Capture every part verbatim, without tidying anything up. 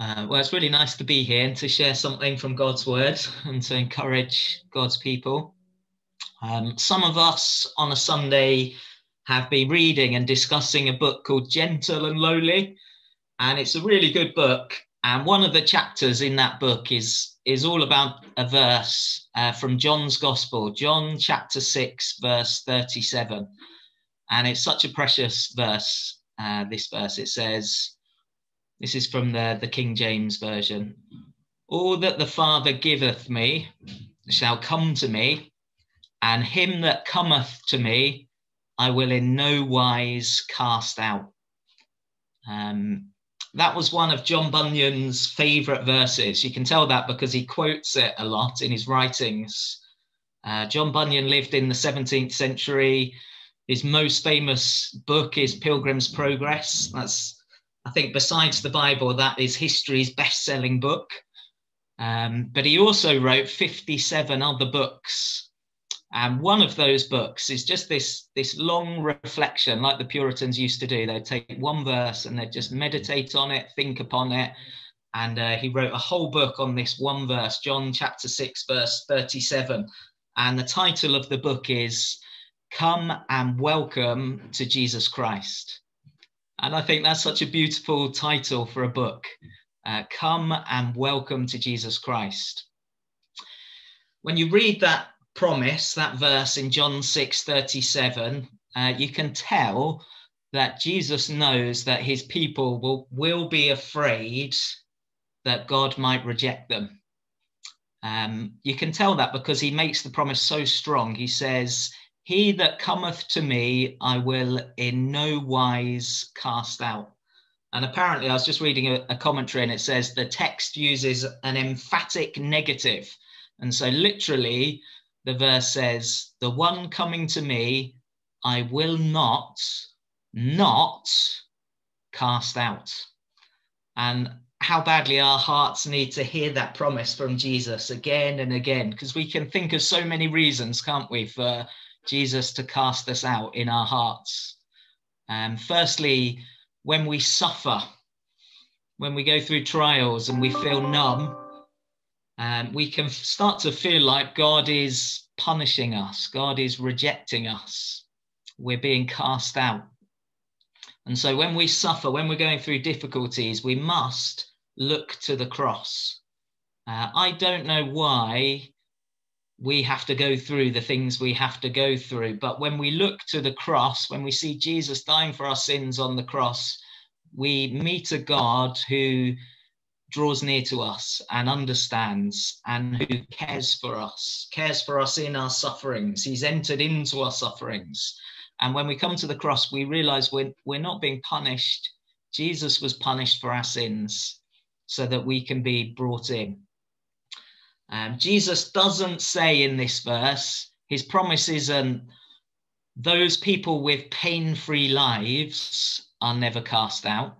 Uh, well, it's really nice to be here and to share something from God's word and to encourage God's people. Um, some of us on a Sunday have been reading and discussing a book called Gentle and Lowly, and it's a really good book. And one of the chapters in that book is, is all about a verse uh, from John's Gospel, John chapter six, verse thirty-seven. And it's such a precious verse, uh, this verse. It says, this is from the, the King James Version, "All that the Father giveth me shall come to me, and him that cometh to me I will in no wise cast out." Um, That was one of John Bunyan's favourite verses. You can tell that because he quotes it a lot in his writings. Uh, John Bunyan lived in the seventeenth century. His most famous book is Pilgrim's Progress. That's, I think, besides the Bible, that is history's best-selling book. Um, but he also wrote fifty-seven other books. And one of those books is just this, this long reflection, like the Puritans used to do. They'd take one verse and they'd just meditate on it, think upon it. And uh, he wrote a whole book on this one verse, John chapter six, verse thirty-seven. And the title of the book is Come and Welcome to Jesus Christ. And I think that's such a beautiful title for a book. Uh, Come and Welcome to Jesus Christ. When you read that promise, that verse in John six thirty-seven, uh, you can tell that Jesus knows that his people will, will be afraid that God might reject them. Um, you can tell that because he makes the promise so strong. He says, "He that cometh to me, I will in no wise cast out." And apparently, I was just reading a, a commentary and it says the text uses an emphatic negative. And so literally, the verse says, "The one coming to me, I will not, not cast out." And how badly our hearts need to hear that promise from Jesus again and again, because we can think of so many reasons, can't we, for Jesus to cast us out in our hearts. Um, firstly, when we suffer, when we go through trials and we feel numb, Um, we can start to feel like God is punishing us. God is rejecting us. We're being cast out. And so when we suffer, when we're going through difficulties, we must look to the cross. Uh, I don't know why we have to go through the things we have to go through, but when we look to the cross, when we see Jesus dying for our sins on the cross, we meet a God who draws near to us and understands and who cares for us, cares for us in our sufferings. He's entered into our sufferings. And when we come to the cross, we realize we're, we're not being punished. Jesus was punished for our sins so that we can be brought in. Um, Jesus doesn't say in this verse, his promise isn't those people with pain-free lives are never cast out.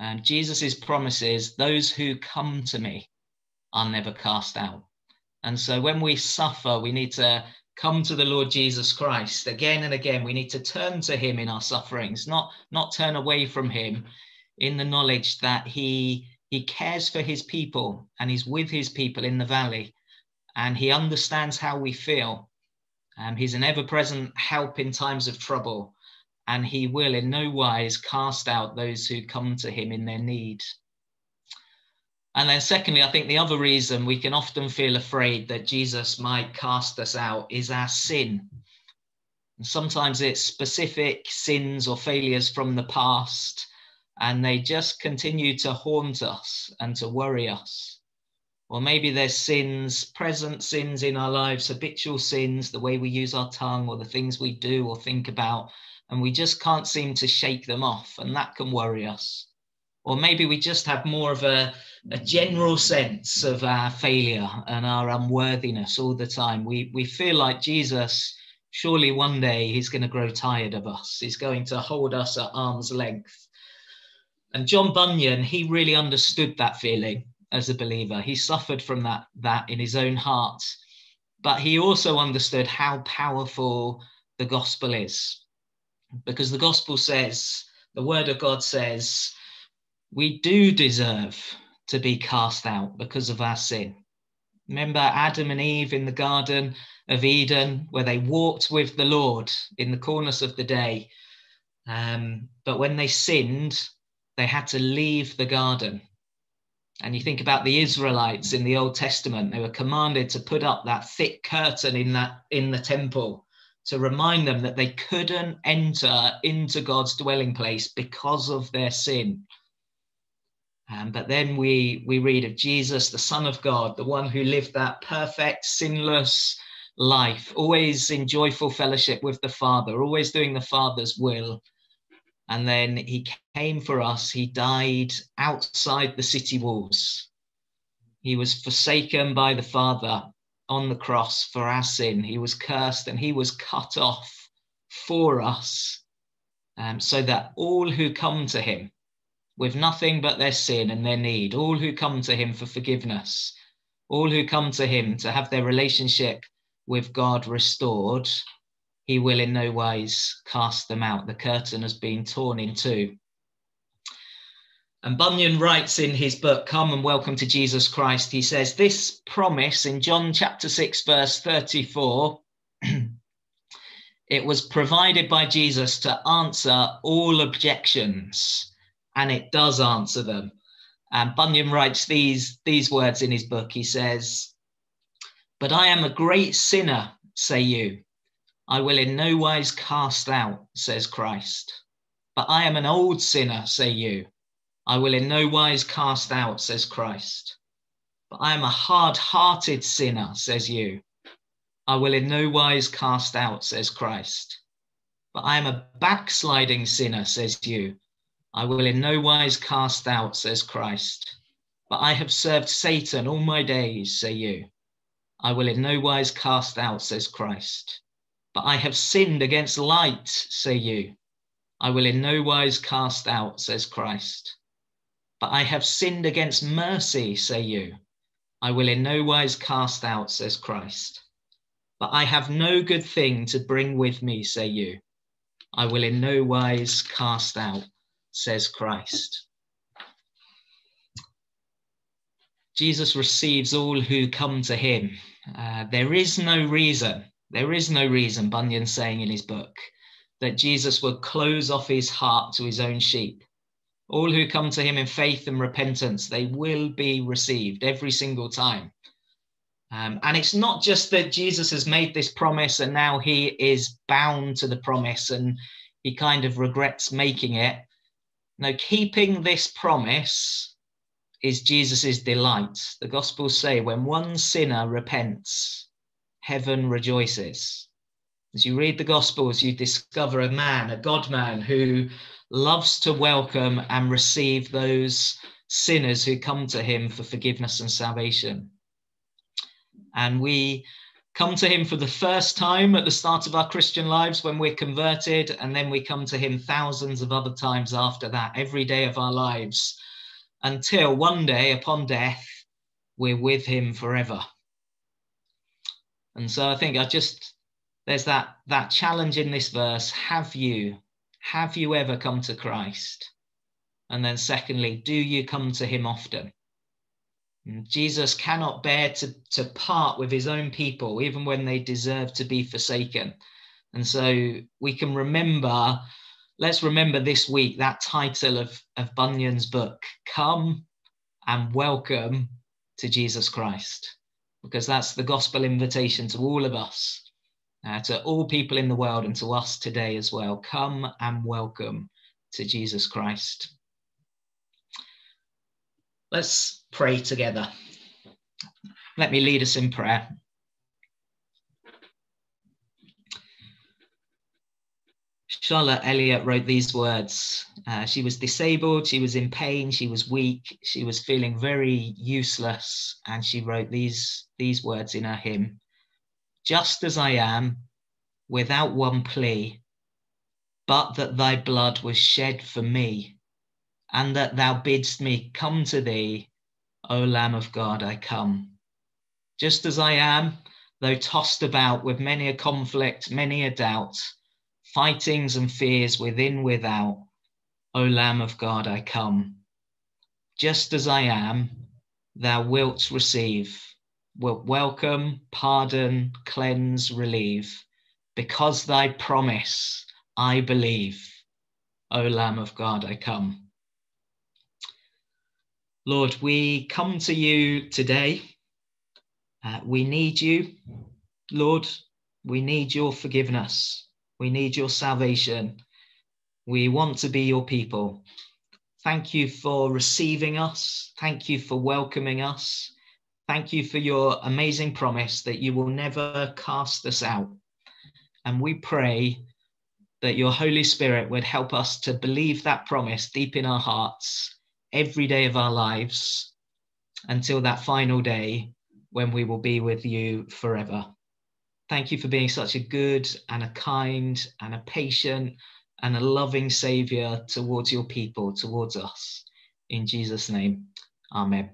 Um, Jesus' promise is, those who come to me are never cast out. And so when we suffer, we need to come to the Lord Jesus Christ again and again. We need to turn to him in our sufferings, not, not turn away from him, in the knowledge that he, he cares for his people and he's with his people in the valley. And he understands how we feel. Um, he's an ever-present help in times of trouble. And he will in no wise cast out those who come to him in their need. And then secondly, I think the other reason we can often feel afraid that Jesus might cast us out is our sin. And sometimes it's specific sins or failures from the past, and they just continue to haunt us and to worry us. Or maybe there's sins, present sins in our lives, habitual sins, the way we use our tongue or the things we do or think about, and we just can't seem to shake them off, and that can worry us. Or maybe we just have more of a, a general sense of our failure and our unworthiness all the time. We, we feel like Jesus, surely one day he's going to grow tired of us. He's going to hold us at arm's length. And John Bunyan, he really understood that feeling as a believer. He suffered from that, that in his own heart, but he also understood how powerful the gospel is. Because the gospel says, the word of God says, we do deserve to be cast out because of our sin. Remember Adam and Eve in the Garden of Eden, where they walked with the Lord in the corners of the day. Um, but when they sinned, they had to leave the garden. And you think about the Israelites in the Old Testament, they were commanded to put up that thick curtain in that in the temple to remind them that they couldn't enter into God's dwelling place because of their sin. Um, but then we, we read of Jesus, the Son of God, the one who lived that perfect, sinless life, always in joyful fellowship with the Father, always doing the Father's will. And then he came for us. He died outside the city walls. He was forsaken by the Father on the cross for our sin. He was cursed and he was cut off for us, um, so that all who come to him with nothing but their sin and their need, all who come to him for forgiveness, all who come to him to have their relationship with God restored, he will in no wise cast them out. The curtain has been torn in two. And Bunyan writes in his book, Come and Welcome to Jesus Christ, he says, this promise in John chapter six, verse thirty-four, it was provided by Jesus to answer all objections. And it does answer them. And Bunyan writes these, these words in his book. He says, but I am a great sinner, say you. I will in no wise cast out, says Christ. But I am an old sinner, say you. I will in no wise cast out, says Christ. But I am a hard-hearted sinner, says you. I will in no wise cast out, says Christ. But I am a backsliding sinner, says you. I will in no wise cast out, says Christ. But I have served Satan all my days, say you. I will in no wise cast out, says Christ. But I have sinned against light, say you. I will in no wise cast out, says Christ. But I have sinned against mercy, say you. I will in no wise cast out, says Christ. But I have no good thing to bring with me, say you. I will in no wise cast out, says Christ. Jesus receives all who come to him. Uh, there is no reason, there is no reason, Bunyan's saying in his book, that Jesus would close off his heart to his own sheep. All who come to him in faith and repentance, they will be received every single time. Um, and it's not just that Jesus has made this promise and now he is bound to the promise and he kind of regrets making it. Now, keeping this promise is Jesus's delight. The Gospels say when one sinner repents, heaven rejoices. As you read the Gospels, you discover a man, a God-man, who loves to welcome and receive those sinners who come to him for forgiveness and salvation. And we come to him for the first time at the start of our Christian lives when we're converted, and then we come to him thousands of other times after that, every day of our lives, until one day upon death, we're with him forever. And so I think I just, there's that, that challenge in this verse. Have you, have you ever come to Christ? And then secondly, do you come to him often? Jesus cannot bear to, to part with his own people, even when they deserve to be forsaken. And so we can remember, let's remember this week, that title of, of Bunyan's book, Come and Welcome to Jesus Christ, because that's the gospel invitation to all of us, uh, to all people in the world and to us today as well. Come and welcome to Jesus Christ. Let's pray together. Let me lead us in prayer. Charlotte Elliott wrote these words. Uh, she was disabled, she was in pain, she was weak, she was feeling very useless, and she wrote these, these words in her hymn. Just as I am, without one plea, but that thy blood was shed for me, and that thou bidst me come to thee, O Lamb of God, I come. Just as I am, though tossed about with many a conflict, many a doubt, fightings and fears within without, O Lamb of God, I come. just as I am, thou wilt receive, wilt welcome, pardon, cleanse, relieve, because thy promise I believe. O Lamb of God, I come. Lord, we come to you today. Uh, we need you, Lord. We need your forgiveness. We need your salvation. We want to be your people. Thank you for receiving us. Thank you for welcoming us. Thank you for your amazing promise that you will never cast us out. And we pray that your Holy Spirit would help us to believe that promise deep in our hearts every day of our lives until that final day when we will be with you forever. Thank you for being such a good and a kind and a patient and a loving Saviour towards your people, towards us. In Jesus' name, amen.